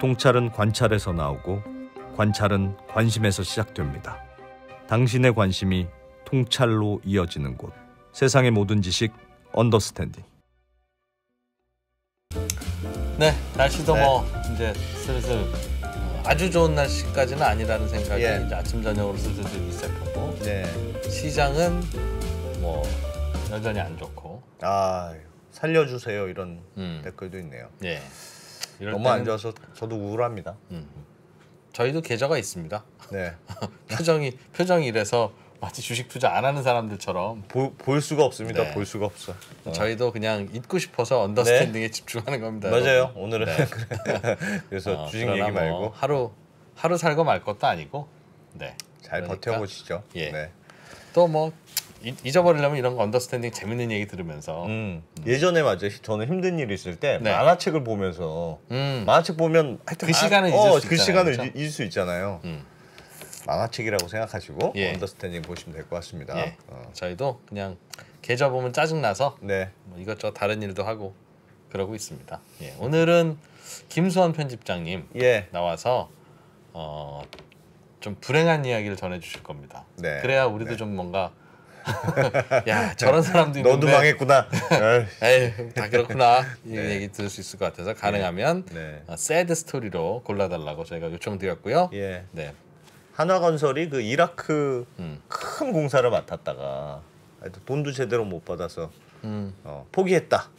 통찰은 관찰에서 나오고 관찰은 관심에서 시작됩니다. 당신의 관심이 통찰로 이어지는 곳. 세상의 모든 지식 언더스탠딩. 네, 날씨도 뭐 이제 슬슬 아주 좋은 날씨까지는 아니라는 생각이 이제 아침 저녁으로 슬슬 들기 시작하고 시장은 뭐 여전히 안 좋고 살려주세요 이런 댓글도 있네요. 예. 너무 안 좋아서 저도 우울합니다. 저희도 계좌가 있습니다. 네. 표정이 이래서 마치 주식 투자 안 하는 사람들처럼 볼 수가 없습니다. 네. 볼 수가 없어. 저희도 그냥 잊고 싶어서 언더스탠딩에 집중하는 겁니다. 맞아요. 여러분. 오늘은 그래서 주식 얘기 말고 뭐 하루 살고 말 것도 아니고 잘 버텨보시죠. 예. 네. 또 뭐 잊어버리려면 이런 거 언더스탠딩 재밌는 얘기 들으면서 예전에 저는 힘든 일이 있을 때 만화책을 보면서 만화책 보면 하여튼 그 시간을 잊을 수 있잖아요. 만화책이라고 생각하시고 언더스탠딩 보시면 될 것 같습니다. 예. 저희도 그냥 계좌 보면 짜증나서 뭐 이것저것 다른 일도 하고 그러고 있습니다. 예. 오늘은 김수헌 편집장님 나와서 좀 불행한 이야기를 전해주실 겁니다. 네. 그래야 우리도 좀 뭔가 야 저런 사람도 있는데 너도 망했구나. 에이 다 그렇구나 이런 얘기 들을 수 있을 것 같아서 가능하면 새드 스토리로 골라달라고 저희가 요청드렸고요. 예. 네. 한화건설이 그 이라크 큰 공사를 맡았다가 돈도 제대로 못 받아서 포기했다.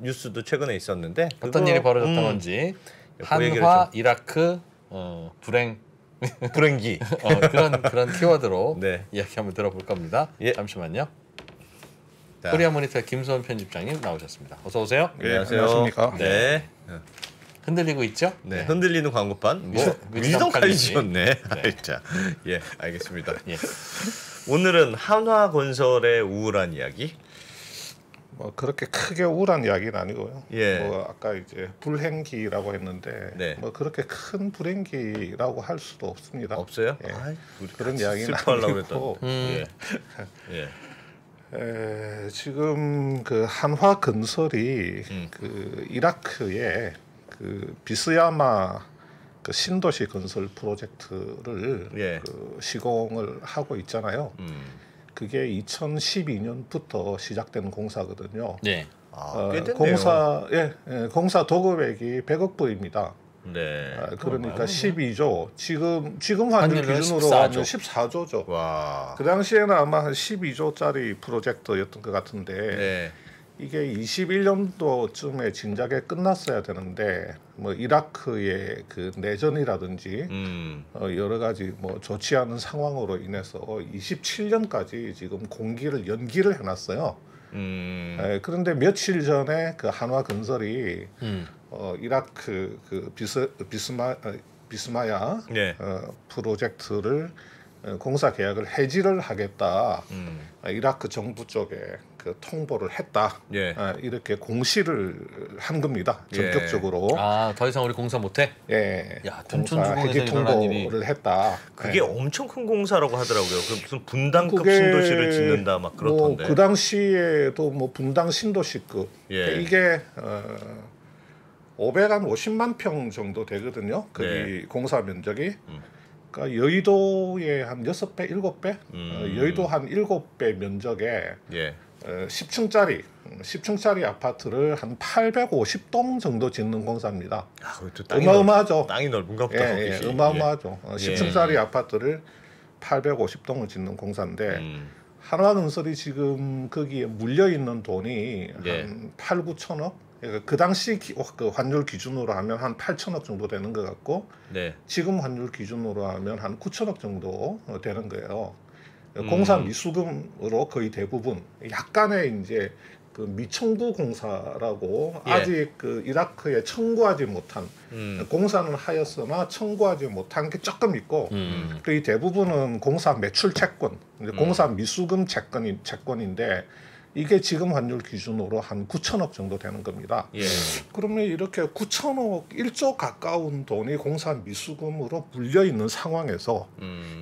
뉴스도 최근에 있었는데 어떤 일이 벌어졌던 건지 한화 이라크 불행 불행기 그런 키워드로 이야기 한번 들어볼 겁니다. 예. 잠시만요. 코리아모니터 김수헌 편집장님 나오셨습니다. 어서 오세요. 안녕하세요. 안녕하십니까. 네. 흔들리고 있죠? 네. 흔들리는 광고판. 위성칼리지였네. 자, 예, 알겠습니다. 예. 오늘은 한화건설의 우울한 이야기. 뭐 그렇게 크게 우울한 이야기는 아니고요. 예. 뭐 아까 이제 불행기라고 했는데 뭐 그렇게 큰 불행기라고 할 수도 없습니다. 없어요? 예. 아이, 그런 이야기는 아니고. 예. 지금 그 한화건설이 그 이라크에 그 비스야마 그 신도시 건설 프로젝트를 그 시공을 하고 있잖아요. 그게 2012년부터 시작된 공사거든요. 네. 꽤 됐네요. 공사 도급액이 100억 불입니다. 네. 그러니까 12조. 지금 환율 기준으로 하면 14조죠. 와. 그 당시에는 아마 한 12조짜리 프로젝트였던 것 같은데. 네. 이게 21년도쯤에 진작에 끝났어야 되는데 뭐 이라크의 그 내전이라든지 여러 가지 뭐 좋지 않은 상황으로 인해서 27년까지 지금 연기를 해놨어요. 그런데 며칠 전에 그 한화건설이 이라크 그 비스마야 프로젝트를 공사 계약을 해지를 하겠다. 이라크 정부 쪽에 그 통보를 했다. 이렇게 공시를 한 겁니다. 전격적으로. 아, 더 이상 우리 공사 못해? 예. 야, 공사 해지 통보를 했다. 그게 엄청 큰 공사라고 하더라고요. 그 무슨 분당급 신도시를 짓는다 막 그렇던데. 뭐 그 당시에도 뭐 분당 신도시급. 이게 550만 평 정도 되거든요. 거기 공사 면적이. 그러니까 여의도의 한 6배, 7배? 여의도 한 7배 면적에 10층짜리 아파트를 한 850동 정도 짓는 공사입니다. 야, 어마어마하죠. 땅이 넓은가 보다. 어마어마하죠. 10층짜리 아파트를 850동을 짓는 공사인데 한화건설이 지금 거기에 물려있는 돈이 한 8,9천억? 그 당시 그 환율 기준으로 하면 한 8천억 정도 되는 것 같고 지금 환율 기준으로 하면 한 9천억 정도 되는 거예요. 공사 미수금으로 거의 대부분 약간의 이제 그 미청구 공사라고 아직 그 이라크에 청구하지 못한 공사는 하였으나 청구하지 못한 게 조금 있고 거의 대부분은 공사 매출 채권, 공사 미수금 채권인데 이게 지금 환율 기준으로 한 9천억 정도 되는 겁니다. 그러면 이렇게 9천억 1조 가까운 돈이 공사 미수금으로 물려있는 상황에서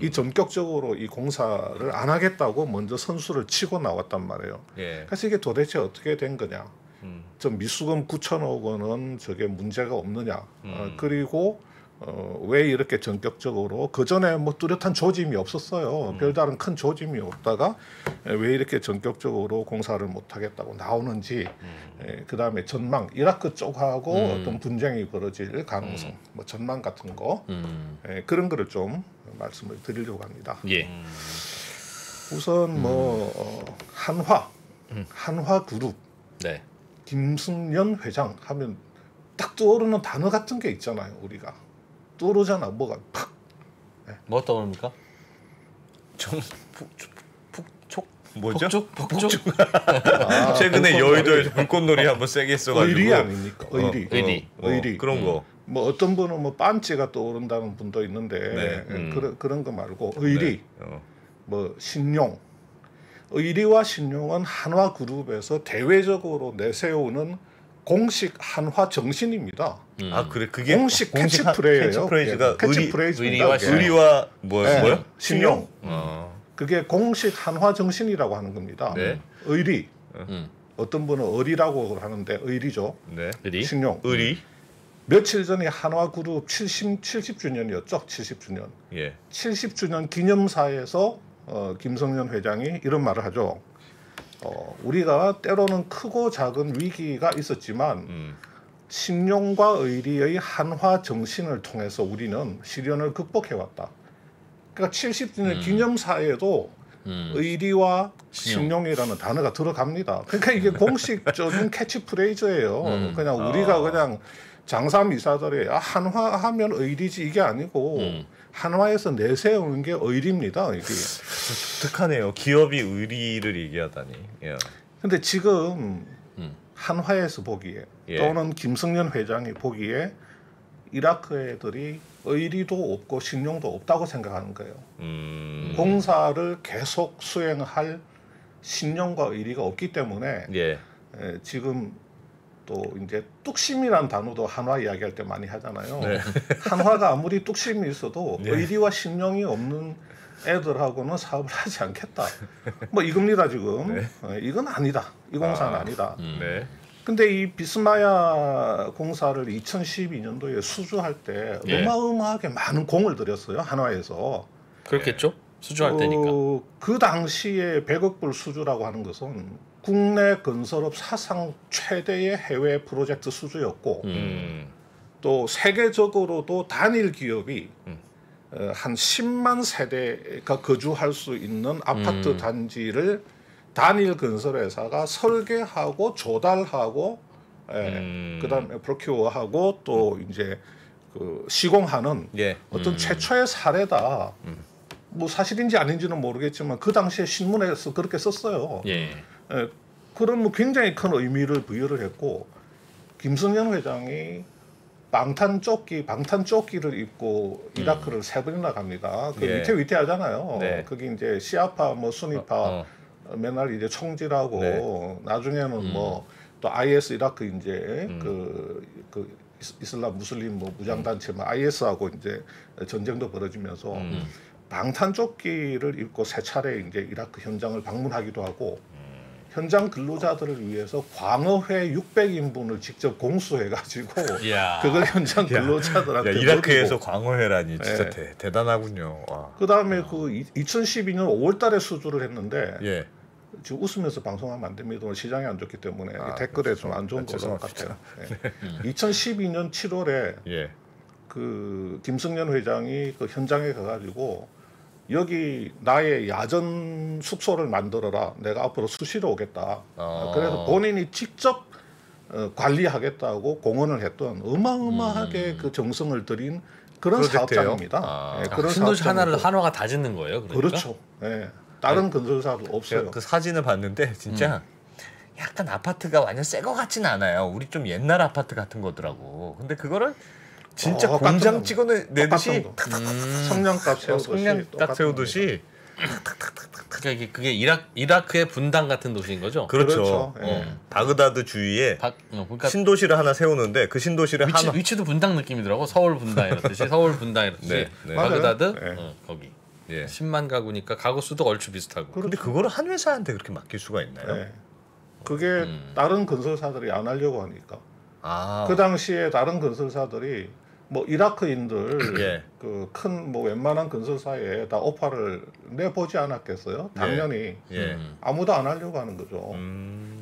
이 전격적으로 이 공사를 안 하겠다고 먼저 선수를 치고 나왔단 말이에요. 그래서 이게 도대체 어떻게 된 거냐. 좀 미수금 9천억 원은 저게 문제가 없느냐. 그리고 왜 이렇게 전격적으로 그전에 뭐 뚜렷한 조짐이 없었어요. 별다른 큰 조짐이 없다가 왜 이렇게 전격적으로 공사를 못하겠다고 나오는지 그다음에 전망, 이라크 쪽하고 어떤 분쟁이 벌어질 가능성, 뭐 전망 같은 거 그런 거를 좀 말씀을 드리려고 합니다. 예. 우선 뭐 한화 그룹, 네. 김승연 회장 하면 딱 떠오르는 단어 같은 게 있잖아요. 우리가 떠오르잖아. 뭐가 팍. 네. 뭐가 떠오릅니까? 북촉? 뭐죠? 북촉? 아, 최근에 여의도에서 불꽃놀이 한번 세게 써가지고. 의리 아닙니까? 의리. 그런 거. 뭐 어떤 분은 뭐 빤치가 떠오른다는 분도 있는데 네. 그런 거 말고 의리. 네. 뭐 신용. 의리와 신용은 한화 그룹에서 대외적으로 내세우는 공식 한화 정신입니다. 아 그래 그게 공식 캐치프레이즈예요. 의리와 뭐요? 신용. 그게 공식 한화 정신이라고 하는 겁니다. 네. 의리. 어떤 분은 의리라고 하는데 의리죠. 네. 신용. 의리. 며칠 전에 한화 그룹 70주년이었죠. 70주년. 예. 70주년 기념사에서 김성현 회장이 이런 말을 하죠. 우리가 때로는 크고 작은 위기가 있었지만 신용과 의리의 한화 정신을 통해서 우리는 시련을 극복해왔다. 그러니까 70주년 기념사에도 의리와 신용이라는 단어가 들어갑니다. 그러니까 이게 공식적인 캐치프레이즈예요. 그냥 우리가 그냥 장사미사들이 한화하면 의리지 이게 아니고 한화에서 내세우는 게 의리입니다. 이게. 독특하네요. 기업이 의리를 얘기하다니. 그런데 예. 지금 한화에서 보기에 예. 또는 김승연 회장이 보기에 이라크 애들이 의리도 없고 신용도 없다고 생각하는 거예요. 공사를 계속 수행할 신용과 의리가 없기 때문에 예. 예, 지금 또 이제 뚝심이란 단어도 한화 이야기할 때 많이 하잖아요. 네. 한화가 아무리 뚝심이 있어도 네. 의리와 신용이 없는 애들하고는 사업을 하지 않겠다. 뭐 이겁니다 지금. 네. 이건 아니다. 이 공사는 아니다. 네. 근데 이 비스마야 공사를 2012년도에 수주할 때 네. 어마어마하게 많은 공을 들였어요. 한화에서. 그렇겠죠. 수주할 때니까. 그 당시에 100억 불 수주라고 하는 것은 국내 건설업 사상 최대의 해외 프로젝트 수주였고 또 세계적으로도 단일 기업이 한 10만 세대가 거주할 수 있는 아파트 단지를 단일 건설회사가 설계하고 조달하고 그다음에 프로큐어하고 또 이제 그 시공하는 예. 어떤 최초의 사례다. 뭐 사실인지 아닌지는 모르겠지만 그 당시에 신문에서 그렇게 썼어요. 예. 그런 뭐 굉장히 큰 의미를 부여를 했고 김승연 회장이 방탄조끼를 입고 이라크를 세 번이나 갑니다. 그 예. 위태위태하잖아요. 네. 그게 이제 시아파 뭐 수니파 맨날 이제 총질하고 네. 나중에는 뭐 또 IS 이라크 이제 그 이슬람 무슬림 뭐 무장단체 뭐 IS하고 이제 전쟁도 벌어지면서 방탄조끼를 입고 세 차례 이제 이라크 현장을 방문하기도 하고. 현장 근로자들을 위해서 광어회 600인분을 직접 공수해가지고 그걸 현장 근로자들한테 이라크에서 광어회라니 진짜 네. 대단하군요. 그 다음에 그 2012년 5월달에 수주를 했는데 예. 지금 웃으면서 방송하면 안 됩니다. 시장이 안 좋기 때문에 댓글에 좀 안 좋은 것 같아요. 네. 2012년 7월에 예. 그 김승연 회장이 그 현장에 가가지고 여기 나의 야전 숙소를 만들어라. 내가 앞으로 수시로 오겠다. 그래서 본인이 직접 관리하겠다고 공언을 했던 어마어마하게 그 정성을 들인 그런 사업장입니다. 예, 그런 신도시 하나를 한화가 다 짓는 거예요? 그러니까? 그렇죠. 예, 다른 건설사도 없어요. 그 사진을 봤는데 진짜 약간 아파트가 완전 새 거 같진 않아요. 우리 좀 옛날 아파트 같은 거더라고. 근데 그거를 진짜 공장 찍어내듯이 성냥갑 세우듯이 그러니까 그게 이라크의 분당 같은 도시인 거죠? 그렇죠. 바그다드 주위에 신도시를 하나 세우는데 그 신도시를 하나 위치도 분당 느낌이더라고. 서울 분당 이렇듯이 바그다드 거기 10만 가구니까 가구 수도 얼추 비슷하고. 그런데 그거를 한 회사한테 그렇게 맡길 수가 있나요? 그게 다른 건설사들이 안 하려고 하니까. 아. 그 당시에 다른 건설사들이 뭐 이라크인들 예. 그 큰 뭐 웬만한 건설사에 다 오파를 내보지 않았겠어요? 당연히 예. 예. 아무도 안 하려고 하는 거죠.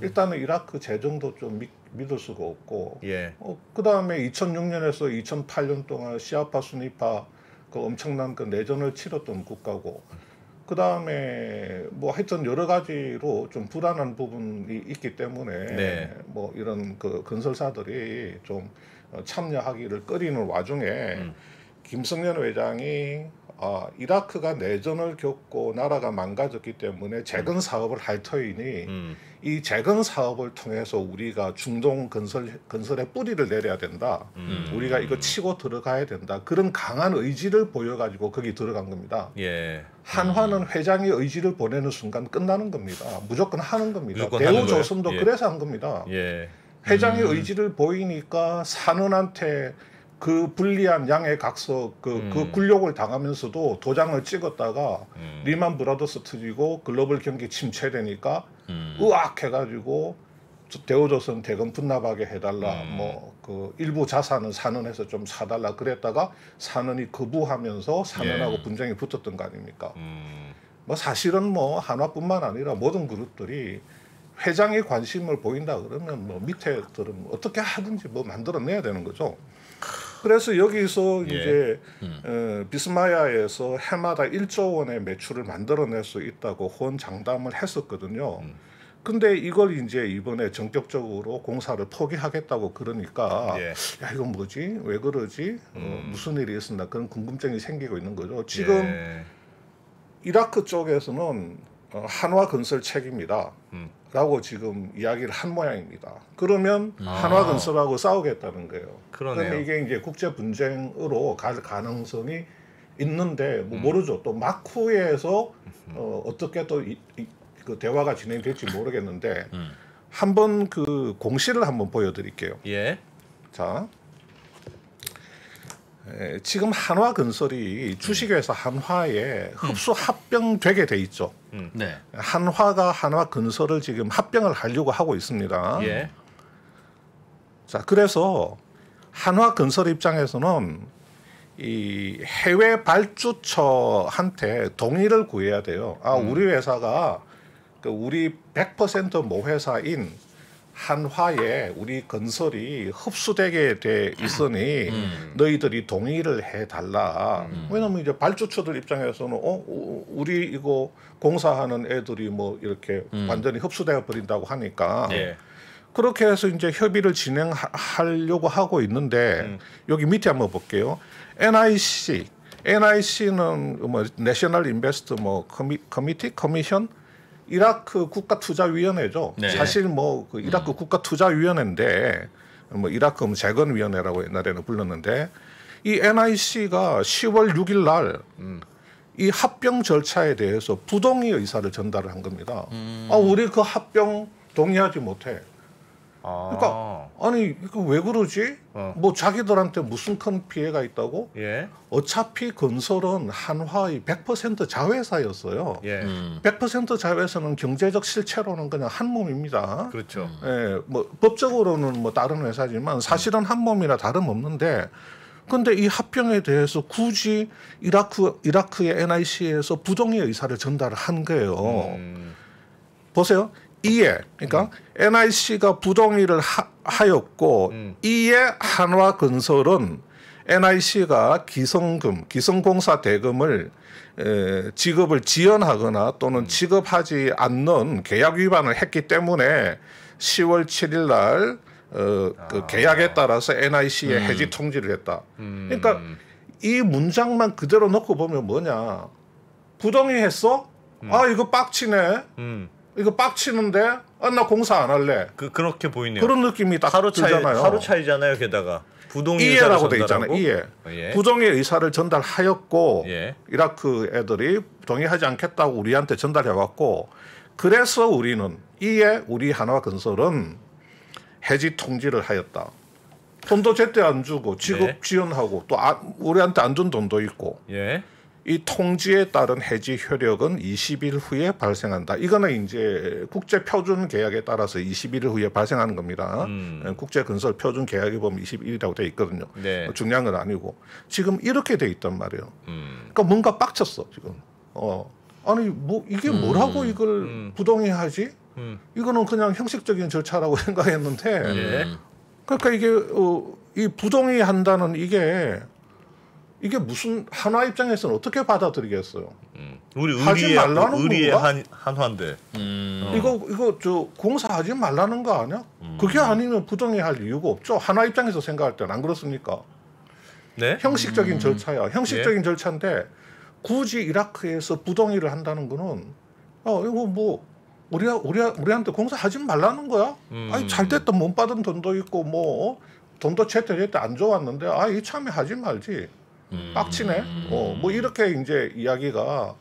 일단은 이라크 재정도 좀 믿을 수가 없고 예. 그 다음에 2006년에서 2008년 동안 시아파 순위파 그 엄청난 그 내전을 치렀던 국가고 그 다음에 뭐 하여튼 여러 가지로 좀 불안한 부분이 있기 때문에 네. 뭐 이런 그 건설사들이 좀 참여하기를 꺼리는 와중에 김성년 회장이 이라크가 내전을 겪고 나라가 망가졌기 때문에 재건 사업을 할 터이니 이 재건 사업을 통해서 우리가 중동 건설의 뿌리를 내려야 된다. 우리가 이거 치고 들어가야 된다. 그런 강한 의지를 보여가지고 거기 들어간 겁니다. 예. 한화는 회장이 의지를 보내는 순간 끝나는 겁니다. 무조건 하는 겁니다. 대우조선도 예. 그래서 한 겁니다. 예. 회장의 의지를 보이니까 산운한테 그 불리한 양의 각서 그 굴욕을 당하면서도 도장을 찍었다가 리만 브라더스 터지고 글로벌 경기 침체되니까 으악 해가지고 대우조선 대금 분납하게 해달라 뭐 그 일부 자산은 산은해서 좀 사달라 그랬다가 산은이 거부하면서 산은하고 예. 분쟁이 붙었던 거 아닙니까? 뭐 사실은 뭐 한화뿐만 아니라 모든 그룹들이 회장이 관심을 보인다 그러면 뭐 밑에들은 어떻게 하든지 뭐 만들어내야 되는 거죠. 그래서 여기서 예. 이제 비스마야에서 해마다 1조 원의 매출을 만들어낼 수 있다고 호언장담을 했었거든요. 근데 이걸 이제 이번에 전격적으로 공사를 포기하겠다고 그러니까 예. 야 이건 뭐지? 왜 그러지? 무슨 일이 있었나? 그런 궁금증이 생기고 있는 거죠. 지금 예. 이라크 쪽에서는 한화 건설 책임이다. 라고 지금 이야기를 한 모양입니다. 그러면 한화건설하고 싸우겠다는 거예요. 그러네요. 그럼 이게 이제 국제 분쟁으로 갈 가능성이 있는데 뭐 모르죠. 또 막후에서 어떻게 또 그 대화가 진행될지 모르겠는데 한번 그 공시를 한번 보여드릴게요. 예. 자, 지금 한화건설이 주식회사 한화에 흡수합병되게 돼 있죠. 네. 한화가 한화건설을 지금 합병을 하려고 하고 있습니다. 예. 자, 그래서 한화건설 입장에서는 이 해외 발주처한테 동의를 구해야 돼요. 아, 우리 회사가 그 우리 100% 모회사인 한화에 우리 건설이 흡수되게 돼 있으니 너희들이 동의를 해달라. 왜냐면 이제 발주처들 입장에서는 우리 이거 공사하는 애들이 뭐 이렇게 완전히 흡수되어 버린다고 하니까 예. 그렇게 해서 이제 협의를 진행하려고 하고 있는데 여기 밑에 한번 볼게요. NIC는 뭐 내셔널 인베스트 뭐 커미티 커미션 이라크 국가투자위원회죠. 네. 사실 뭐 그 이라크 국가투자위원회인데 뭐 이라크 재건위원회라고 옛날에는 불렀는데 이 NIC가 10월 6일 날 이 합병 절차에 대해서 부동의 의사를 전달을 한 겁니다. 아, 우리 그 합병 동의하지 못해. 아. 그러니까 아니 이거 왜 그러지? 뭐 자기들한테 무슨 큰 피해가 있다고? 예. 어차피 건설은 한화의 100% 자회사였어요. 예. 100% 자회사는 경제적 실체로는 그냥 한 몸입니다. 그렇죠. 예, 뭐 법적으로는 뭐 다른 회사지만 사실은 한 몸이라 다름없는데 근데 이 합병에 대해서 굳이 이라크의 NIC에서 부동의 의사를 전달을 한 거예요. 보세요. 이에 그러니까 NIC가 부동의를 하였고 이에 한화건설은 NIC가 기성공사 대금을 지급을 지연하거나 또는 지급하지 않는 계약 위반을 했기 때문에 10월 7일 날 그 계약에 따라서 NIC에 해지 통지를 했다. 그러니까 이 문장만 그대로 놓고 보면 뭐냐? 부동의했어? 아 이거 빡치네. 이거 빡치는데 아, 나 공사 안 할래. 그렇게 보이네요. 그런 느낌이 딱 들잖아요. 하루 차이잖아요. 게다가 부동의 의사라고 돼 있잖아요. 이해. 예. 부동의 의사를 전달하였고 예. 이라크 애들이 동의하지 않겠다고 우리한테 전달해 왔고 그래서 우리는 이에 우리 한화건설은 해지 통지를 하였다. 돈도 제때 안 주고 지급 예. 지연하고 또 우리한테 안 준 돈도 있고. 예. 이 통지에 따른 해지 효력은 20일 후에 발생한다. 이거는 이제 국제 표준 계약에 따라서 21일 후에 발생하는 겁니다. 국제 건설 표준 계약에 보면 21일이라고 돼 있거든요. 네. 중요한 건 아니고 지금 이렇게 돼 있단 말이에요. 그러니까 뭔가 빡쳤어 지금. 아니 뭐 이게 뭐라고 이걸 부동의하지? 이거는 그냥 형식적인 절차라고 생각했는데. 네. 그러니까 이게 이 부동의한다는 이게 무슨 한화 입장에서는 어떻게 받아들이겠어요? 우리 하지 말라는 의리의 한화인데 이거 저 공사하지 말라는 거 아니야? 그게 아니면 부동의할 이유가 없죠. 한화 입장에서 생각할 때는 안 그렇습니까? 네? 형식적인 절차야. 형식적인 예? 절차인데 굳이 이라크에서 부동의를 한다는 거는 이거 뭐 우리한테 공사하지 말라는 거야? 아니 잘됐다 못 받은 돈도 있고 뭐 돈도 채택했다 안 좋았는데 아 이참에 하지 말지. 빡치네. 뭐 이렇게 이제 이야기가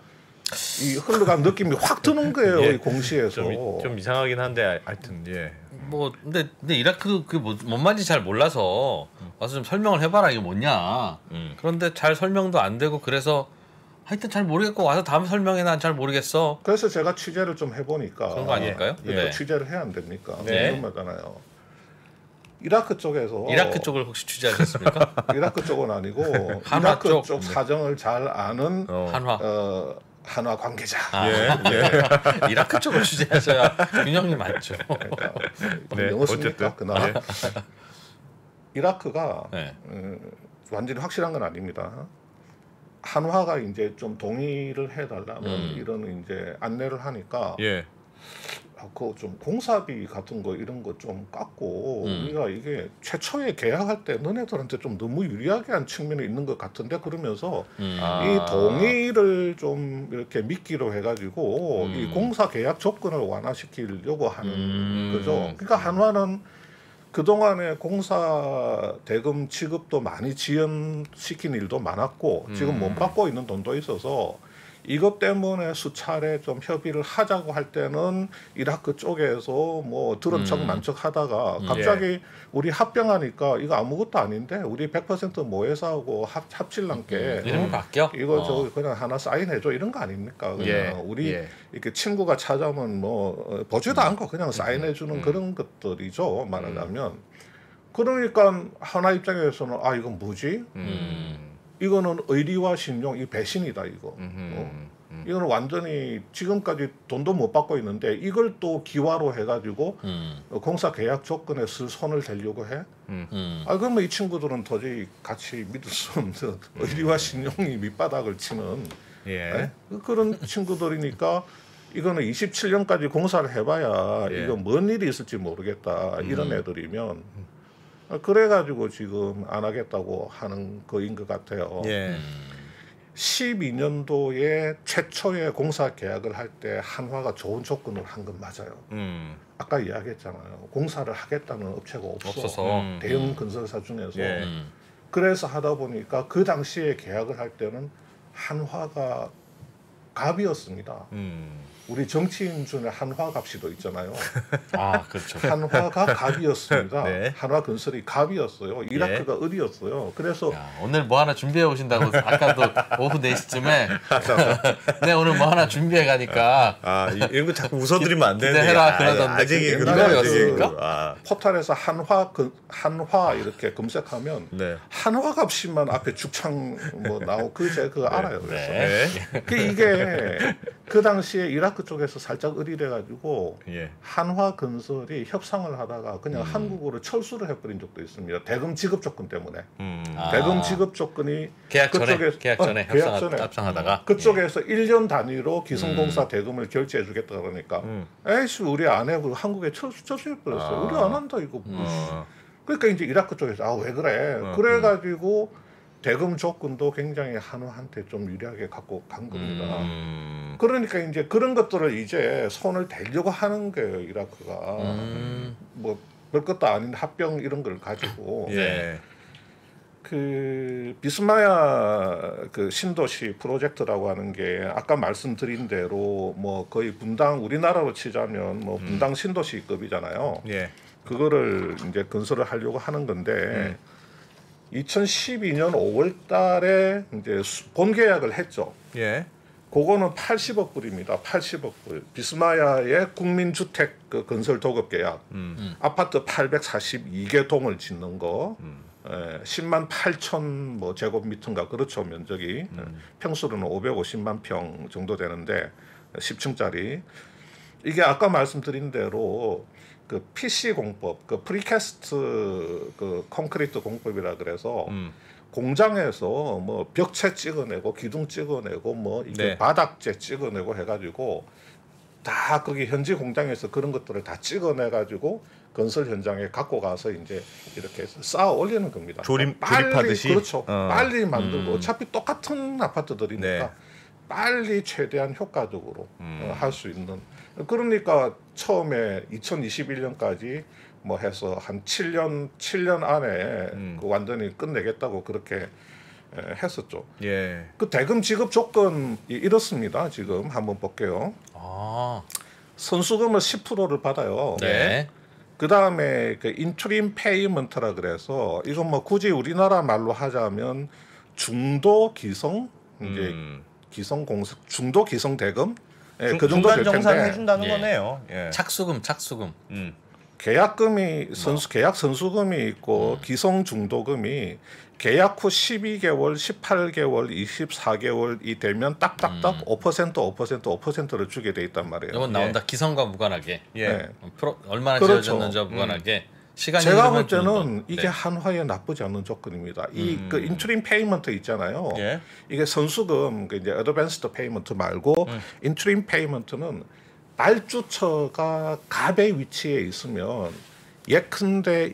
흘러간 느낌이 확 드는 거예요. 예, 이 공시에서 좀 이상하긴 한데 하여튼 예. 뭐 근데 이라크도 그게 뭔 말인지 잘 몰라서 와서 좀 설명을 해봐라 이게 뭐냐. 그런데 잘 설명도 안 되고 그래서 하여튼 잘 모르겠고 와서 다음 설명에 난 잘 모르겠어. 그래서 제가 취재를 좀 해보니까 그런 거 아닐까요? 예, 네. 취재를 해야 안 됩니까? 네. 궁금하잖아요. 이라크 쪽에서 이라크 쪽을 혹시 취재하셨습니까? 이라크 쪽은 아니고 이라크 쪽 사정을 잘 아는 한화 한화 관계자. 예. 이라크 쪽을 취재하셔야 균형이 맞죠. 그러니까, 네, 어쨌든 그날 네. 이라크가 네. 완전히 확실한 건 아닙니다. 한화가 이제 좀 동의를 해달라는 이런 이제 안내를 하니까. 예. 그 좀 공사비 같은 거 이런 거 좀 깎고 우리가 이게 최초에 계약할 때 너네들한테 좀 너무 유리하게 한 측면이 있는 것 같은데 그러면서 이 동의를 좀 이렇게 미끼로 해가지고 이 공사 계약 조건을 완화시키려고 하는 거죠. 그러니까 한화는 그동안에 공사 대금 지급도 많이 지연시킨 일도 많았고 지금 못 받고 있는 돈도 있어서 이것 때문에 수차례 좀 협의를 하자고 할 때는 이라크 쪽에서 뭐 들은 척 만 척 하다가 갑자기 예. 우리 합병하니까 이거 아무것도 아닌데 우리 100% 모회사하고 합칠란게 이름을 바뀌어? 이거 저 그냥 하나 사인해줘 이런 거 아닙니까? 그냥 예. 우리 예. 이렇게 친구가 찾아오면 뭐 보지도 않고 그냥 사인해주는 그런 것들이죠 말하자면. 그러니까 하나 입장에서는 아 이건 뭐지? 이거는 의리와 신용, 이 배신이다 이거. 이거는 완전히 지금까지 돈도 못 받고 있는데 이걸 또 기화로 해가지고 공사 계약 조건에 손을 대려고 해. 아 그러면 이 친구들은 도저히 같이 믿을 수 없는 의리와 신용이 밑바닥을 치는 예. 네? 그런 친구들이니까 이거는 27년까지 공사를 해봐야 예. 이거 뭔 일이 있을지 모르겠다 이런 애들이면. 그래가지고 지금 안 하겠다고 하는 거인 것 같아요. 예. 12년도에 최초의 공사 계약을 할 때 한화가 좋은 조건을 한 건 맞아요. 아까 이야기했잖아요. 공사를 하겠다는 업체가 없어서 대형 건설사 중에서. 예. 그래서 하다 보니까 그 당시에 계약을 할 때는 한화가 갑이었습니다. 우리 정치인 중에 한화 갑시도 있잖아요. 아, 그렇죠. 한화가 갑이었습니다. 네. 한화 건설이 갑이었어요. 이라크가 예. 을이었어요. 그래서 야, 오늘 뭐 하나 준비해 오신다고 아까도 오후 4시쯤에 네 오늘 뭐 하나 준비해 가니까 아 이런 거 자꾸 웃어드리면 안 되는데 해라 그러던데 아직이 그거였습니까? 포털에서 한화 이렇게 검색하면 네. 한화 갑시만 앞에 죽창 뭐 나오고 그제 그거 알아요. 그래서 네. 그 이게 그 당시에 이라크 쪽에서 살짝 의리돼가지고 예. 한화 건설이 협상을 하다가 그냥 한국으로 철수를 해버린 적도 있습니다. 대금 지급 조건 때문에 대금 지급 조건이 계약 전에 협상하다가 그쪽에서 예. 1년 단위로 기성공사 대금을 결제해주겠다 그러니까 에이씨 우리 안 해. 한국에 철수해버렸어. 우리 안 한다 이거. 그러니까 이제 이라크 쪽에서 아 왜 그래. 그래가지고 대금 조건도 굉장히 한화한테 좀 유리하게 갖고 간 겁니다. 그러니까 이제 그런 것들을 이제 손을 대려고 하는 거예요. 이라크가 뭐 별것도 아닌 합병 이런 걸 가지고 예. 그 비스마야 그 신도시 프로젝트라고 하는 게 아까 말씀드린 대로 뭐 거의 분당 우리나라로 치자면 뭐 분당 신도시급이잖아요. 예. 그거를 이제 건설을 하려고 하는 건데. 2012년 5월달에 이제 본계약을 했죠. 예. 그거는 80억 불입니다. 80억 불. 비스마야의 국민주택 그 건설 도급 계약. 아파트 842개 동을 짓는 거. 10만 8천 뭐 제곱미터인가 그렇죠. 면적이. 평수로는 550만 평 정도 되는데 10층짜리. 이게 아까 말씀드린 대로 그 PC 공법, 그 프리캐스트 그 콘크리트 공법이라 그래서 공장에서 뭐 벽체 찍어내고 기둥 찍어내고 뭐 이게 네. 바닥재 찍어내고 해가지고 다 거기 현지 공장에서 그런 것들을 다 찍어내가지고 건설 현장에 갖고 가서 이제 이렇게 쌓아 올리는 겁니다. 조립하듯이 그렇죠. 빨리 만들고 어차피 똑같은 아파트들이니까 네. 빨리 최대한 효과적으로 할 수 있는. 그러니까 처음에 2021년까지 뭐 해서 한 7년 안에 그 완전히 끝내겠다고 그렇게 했었죠. 예. 그 대금 지급 조건이 이렇습니다. 지금 한번 볼게요. 아. 선수금을 10%를 받아요. 네. 그다음에 그 인트림 페이먼트라 그래서 이건 뭐 굳이 우리나라 말로 하자면 중도 기성 이제 기성 공사 중도 기성 대금 그 정도 될 텐데. 정산해 준다는 예. 거네요. 예. 착수금. 계약금이 선수 계약 선수금이 있고 기성 중도금이 계약 후 12개월, 18개월, 24개월이 되면 딱딱딱 5%를 주게 돼 있단 말이에요. 이건 나온다. 예. 기성과 무관하게. 예. 네. 얼마나 그렇죠. 지어졌는지와 무관하게. 시간이 제가 볼 때는 이게 네. 한화에 나쁘지 않은 조건입니다. 이 그 인트림 페이먼트 있잖아요. 예. 이게 선수금 그 이제 어드밴스드 페이먼트 말고 인트림 페이먼트는 발주처가 갑의 위치에 있으면 예컨대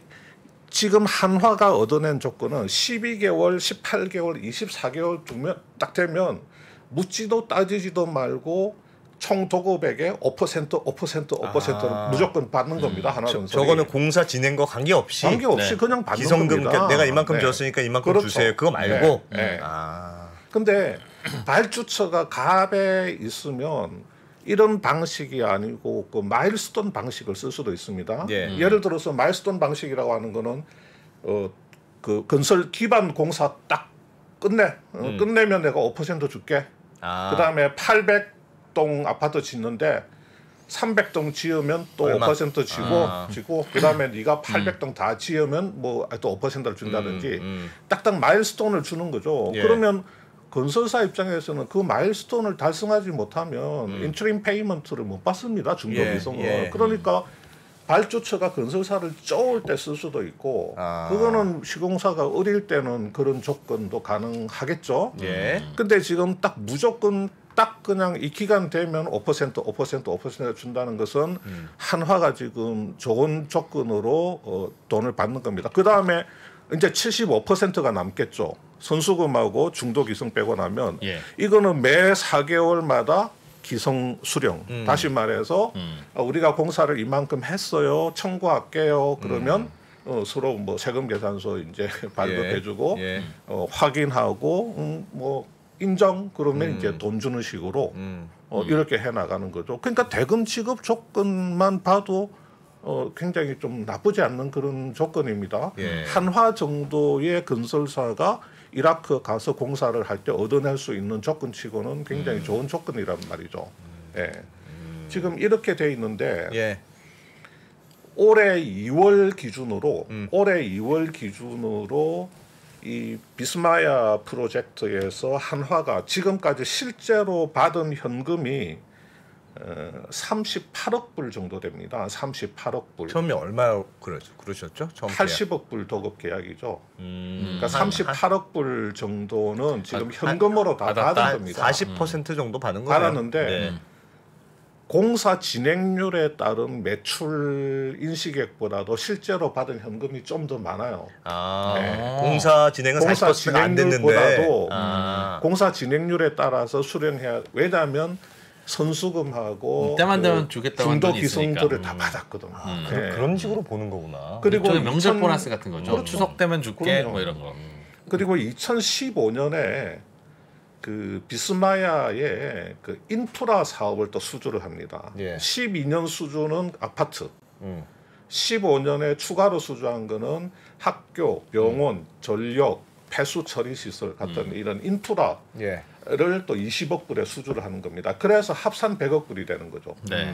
지금 한화가 얻어낸 조건은 12개월, 18개월, 24개월 두면 딱 되면 묻지도 따지지도 말고 총 도급액의 5%를 무조건 받는 겁니다. 하나는 저거는 공사 진행과 관계없이 네. 그냥 받는 기성금 겁니다. 내가 이만큼 줬으니까 네. 이만큼 그렇죠. 주세요. 그거 말고. 네. 네. 아. 근데 발주처가 갑에 있으면 이런 방식이 아니고 그 마일스톤 방식을 쓸 수도 있습니다. 예. 예를 들어서 마일스톤 방식이라고 하는 거는 그 건설 기반 공사 딱 끝내면 내가 5% 줄게. 아. 그다음에 800동 아파트 짓는데 300동 지으면 또 5% 지고 그다음에 네가 800동 다 지으면 뭐 또 5%를 준다든지 딱딱 마일스톤을 주는 거죠. 예. 그러면 건설사 입장에서는 그 마일스톤을 달성하지 못하면 인트림 페이먼트를 못 받습니다. 중도기성은. 예, 예. 그러니까 발주처가 건설사를 쪼을 때 쓸 수도 있고 아. 그거는 시공사가 어릴 때는 그런 조건도 가능하겠죠. 예. 근데 지금 딱 무조건 딱 그냥 이 기간 되면 5% 준다는 것은 한화가 지금 좋은 조건으로 돈을 받는 겁니다. 그다음에 이제 75%가 남겠죠. 선수금하고 중도 기성 빼고 나면 예. 이거는 매 4개월마다 기성 수령. 다시 말해서 우리가 공사를 이만큼 했어요. 청구할게요. 그러면 서로 뭐 세금 계산서 이제 발급해주고 예. 확인하고 뭐 인정 그러면 이제 돈 주는 식으로 이렇게 해 나가는 거죠. 그러니까 대금 지급 조건만 봐도. 굉장히 좀 나쁘지 않는 그런 조건입니다. 예. 한화 정도의 건설사가 이라크 가서 공사를 할 때 얻어낼 수 있는 조건치고는 굉장히 좋은 조건이란 말이죠. 예. 지금 이렇게 돼 있는데 예. 올해 2월 기준으로 이 비스마야 프로젝트에서 한화가 지금까지 실제로 받은 현금이 38억 불 정도 됩니다. 38억 불. 처음에 얼마 그러셨죠? 80억 불 도급 계약이죠. 그러니까 38억 불 정도는 지금 현금으로 다 받은 겁니다. 40% 정도 받은 거예요. 받았는데 네. 공사 진행률에 따른 매출 인식액보다도 실제로 받은 현금이 좀 더 많아요. 아 네. 공사 진행은 40%가 안 됐는데 공사 진행률에 따라서 수령해야 왜냐하면 선수금하고 때만 되면 주겠다고 중도 기성들을 다 받았거든요. 아, 네. 그런 식으로 보는 거구나. 그리고 명절 보너스 같은 거죠. 그렇죠. 추석 되면 줄게 그럼요. 뭐 이런 거. 그리고 2015년에 그 비스마야의 그 인프라 사업을 또 수주를 합니다. 예. 12년 수주는 아파트, 15년에 추가로 수주한 거는 학교, 병원, 전력, 폐수 처리 시설 같은 이런 인프라를 또 20억 불에 수주를 하는 겁니다. 그래서 합산 100억 불이 되는 거죠. 네.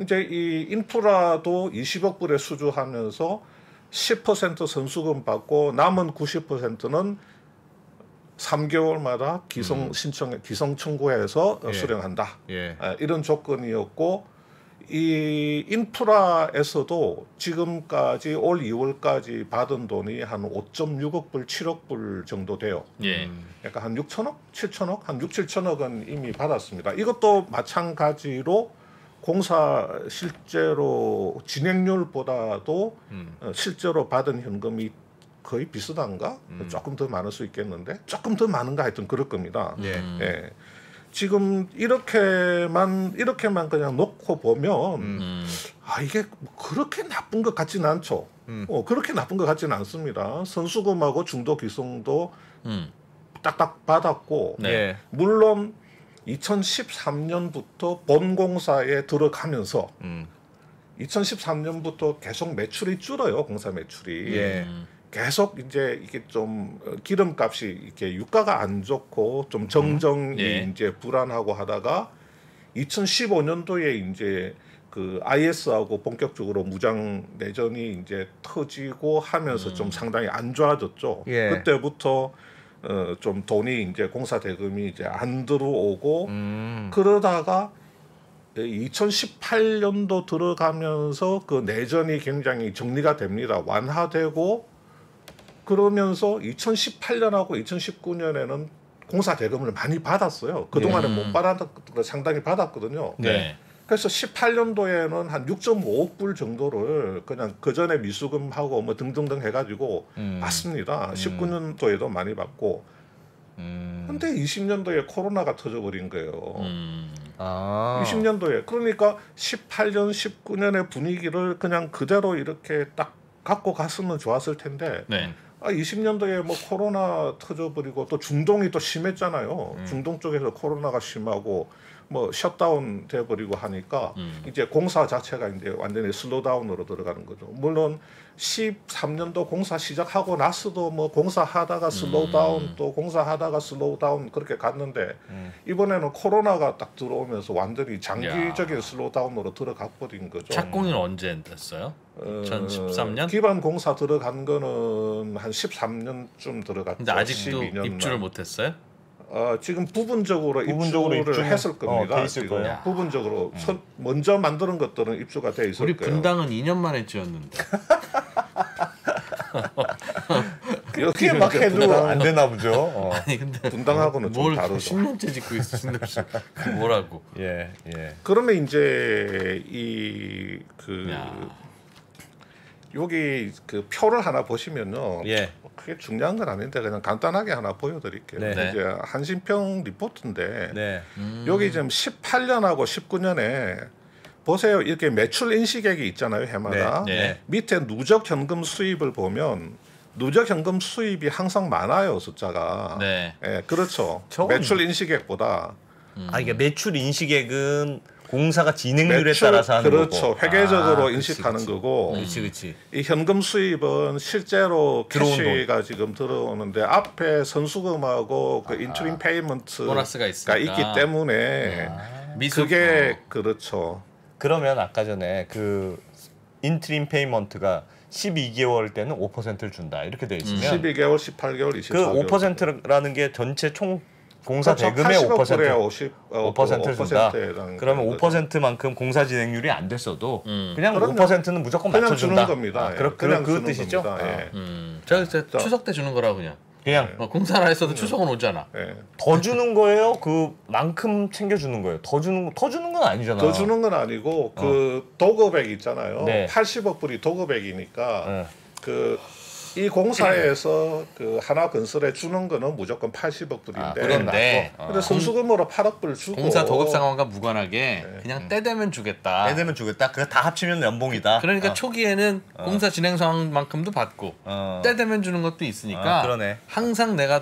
이제 이 인프라도 20억 불에 수주하면서 10% 선수금 받고 남은 90%는 3개월마다 기성 청구해서 수령한다. 예. 이런 조건이었고 이 인프라에서도 지금까지 올 2월까지 받은 돈이 한 5.6억 불, 7억 불 정도 돼요. 예. 그러니까 한 6천억, 7천억, 한 6, 7천억은 이미 받았습니다. 이것도 마찬가지로 공사 실제로 진행률보다도 실제로 받은 현금이 거의 비슷한가? 조금 더 많을 수 있겠는데 조금 더 많은가 하여튼 그럴 겁니다. 예. 예. 지금 이렇게만 그냥 놓고 보면 아 이게 그렇게 나쁜 것 같지는 않죠. 그렇게 나쁜 것 같지는 않습니다. 선수금하고 중도 기성도 딱딱 받았고 네. 물론 2013년부터 본공사에 들어가면서 2013년부터 계속 매출이 줄어요. 공사 매출이. 예. 계속 이제 이게 좀 기름값이 이렇게 유가가 안 좋고 좀 정정이 이제 불안하고 하다가 2015년도에 이제 그 IS하고 본격적으로 무장 내전이 이제 터지고 하면서 좀 상당히 안 좋아졌죠. 예. 그때부터 좀 돈이 이제 공사 대금이 이제 안 들어오고 그러다가 2018년도 들어가면서 그 내전이 굉장히 정리가 됩니다. 완화되고 그러면서 2018년하고 2019년에는 공사 대금을 많이 받았어요. 그동안에 못 받았고 상당히 받았거든요. 네. 그래서 18년도에는 한 6.5억 불 정도를 그냥 그전에 미수금하고 뭐 등등등 해가지고 받습니다. 19년도에도 많이 받고. 근데 20년도에 코로나가 터져버린 거예요. 아. 20년도에. 그러니까 18년, 19년의 분위기를 그냥 그대로 이렇게 딱 갖고 갔으면 좋았을 텐데 네. 아, 20년도에 뭐 코로나 터져버리고 또 중동이 또 심했잖아요. 중동 쪽에서 코로나가 심하고 뭐 셧다운 돼버리고 하니까 이제 공사 자체가 이제 완전히 슬로우다운으로 들어가는 거죠. 물론 13년도 공사 시작하고 나서도 뭐 공사하다가 슬로우다운 또 공사하다가 슬로우다운 그렇게 갔는데 이번에는 코로나가 딱 들어오면서 완전히 장기적인 야. 슬로우다운으로 들어가버린 거죠. 착공이 언제 됐어요? 2013년? 기반 공사 들어간 거는 한 13년쯤 들어갔죠. 근데 아직도 12년 입주를 못했어요? 지금 부분적으로 입주를 했을 겁니다. 돼 있을 거예요. 부분적으로 먼저 만드는 것들은 입주가 돼 있을 우리 거예요. 우리 분당은 2년 만에 지었는데. 이렇게 막 해도 안 되나 보죠. 아니 근데 분당하고는 좀 다르죠. 10년째 짓고 있으신데 뭐라고? 예, 예. 그러면 이제 여기 그 표를 하나 보시면요. 예. 그게 중요한 건 아닌데 그냥 간단하게 하나 보여드릴게요. 네. 이제 한신평 리포트인데 네. 여기 지금 18년하고 19년에 보세요. 이렇게 매출 인식액이 있잖아요. 해마다. 네. 네. 밑에 누적 현금 수입을 보면 누적 현금 수입이 항상 많아요. 숫자가. 네. 네, 그렇죠. 매출 인식액보다. 아 이게 매출 인식액은 공사가 진행률에 따라서 하는 그렇죠. 거고. 그렇죠. 회계적으로 인식하는 그치. 거고. 그렇지. 이 현금 수입은 실제로 캐시가 돈. 지금 들어오는데 앞에 선수금하고 그 인출인 페이먼트가 보너스가 있기 때문에 그게 그렇죠. 그러면 아까 전에 그 인트림 페이먼트가 12개월 때는 5%를 준다. 이렇게 돼 있으면 12개월, 18개월, 24개월. 그 5%라는 게 전체 총 공사 대금의 5%를 준다. 그러면 5%만큼 공사 진행률이 안 됐어도 그냥 5%는 무조건 그냥 맞춰준다. 주는 겁니다. 아, 예. 그런 뜻이죠. 겁니다. 아. 예. 제가 추석 때 주는 거라 그냥 예. 공사를 했어도 추석은 오잖아. 예. 더 주는 거예요. 그만큼 챙겨주는 거예요. 더 주는 건 아니잖아. 더 주는 건 아니고 그 도급액 있잖아요. 네. 80억 불이 도급액이니까 네. 이 공사에서 그 하나건설에 주는 거는 무조건 80억 불인데 그런데 선수금으로 8억 불 주고 공사 도급 상황과 무관하게 네. 그냥 때 되면 주겠다. 때 되면 주겠다. 그거 다 합치면 연봉이다. 그러니까 초기에는 공사 진행 상황만큼도 받고 때 되면 주는 것도 있으니까 그러네. 항상 내가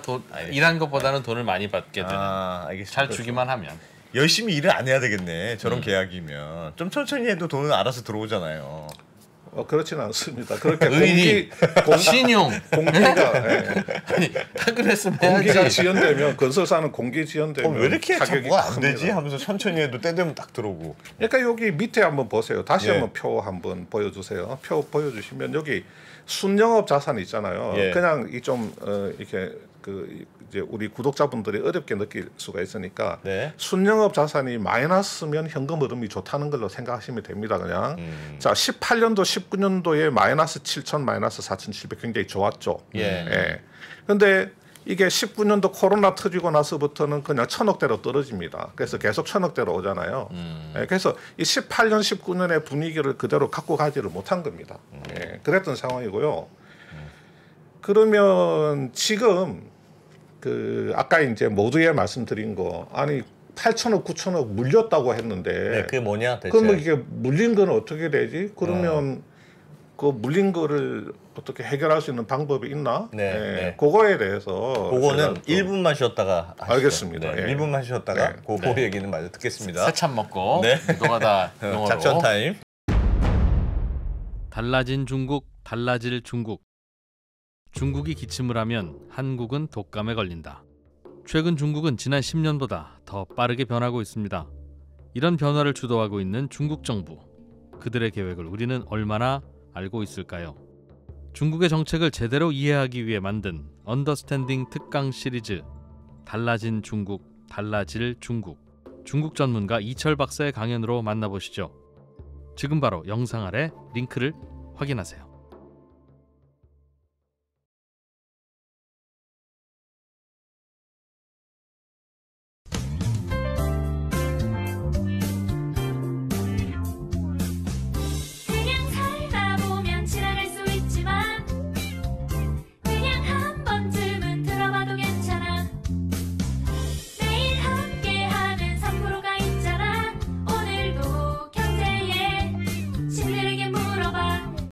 일한 것보다는 돈을 많이 받게 되는. 잘 주기만 하면. 열심히 일을 안 해야 되겠네. 저런 계약이면. 좀 천천히 해도 돈은 알아서 들어오잖아요. 그렇지는 않습니다. 그렇게 의리, 신용, 공기가 아니 다 그랬으면 공기가 해야지. 지연되면 건설사는 공기 지연되면 왜 이렇게 작업가 안 되지? 하면서 천천히 해도 때 되면 딱 들어오고. 그러니까 여기 밑에 한번 보세요. 다시 예. 한번 표 한번 보여주세요. 표 보여주시면 여기 순영업 자산이 있잖아요. 예. 그냥 이 좀 이렇게 그 이제 우리 구독자분들이 어렵게 느낄 수가 있으니까 네. 순영업 자산이 마이너스면 현금 흐름이 좋다는 걸로 생각하시면 됩니다. 그냥 자 18년도 19년도에 마이너스 7천 마이너스 4,700 굉장히 좋았죠. 예. 그런데 예. 이게 19년도 코로나 터지고 나서부터는 그냥 1,000억대로 떨어집니다. 그래서 계속 1,000억대로 오잖아요. 예. 그래서 이 18년 19년의 분위기를 그대로 갖고 가지를 못한 겁니다. 예. 그랬던 상황이고요. 그러면 지금 그 아까 이제 모두에 말씀드린 거 아니 8천억 9천억 물렸다고 했는데 네, 그게 뭐냐 대체? 그럼 이게 물린 건 어떻게 되지? 그러면 그 물린 거를 어떻게 해결할 수 있는 방법이 있나? 네, 네. 네. 그거에 대해서 그거는 1분만 쉬었다가 하시죠. 알겠습니다. 네, 네. 1분만 쉬었다가 네. 그거 네. 얘기는 마저 듣겠습니다. 세참 먹고 네. 노가다 영어로 작전 타임. 달라진 중국, 달라질 중국. 중국이 기침을 하면 한국은 독감에 걸린다. 최근 중국은 지난 10년보다 더 빠르게 변하고 있습니다. 이런 변화를 주도하고 있는 중국 정부. 그들의 계획을 우리는 얼마나 알고 있을까요? 중국의 정책을 제대로 이해하기 위해 만든 언더스탠딩 특강 시리즈 달라진 중국, 달라질 중국. 중국 전문가 이철 박사의 강연으로 만나보시죠. 지금 바로 영상 아래 링크를 확인하세요.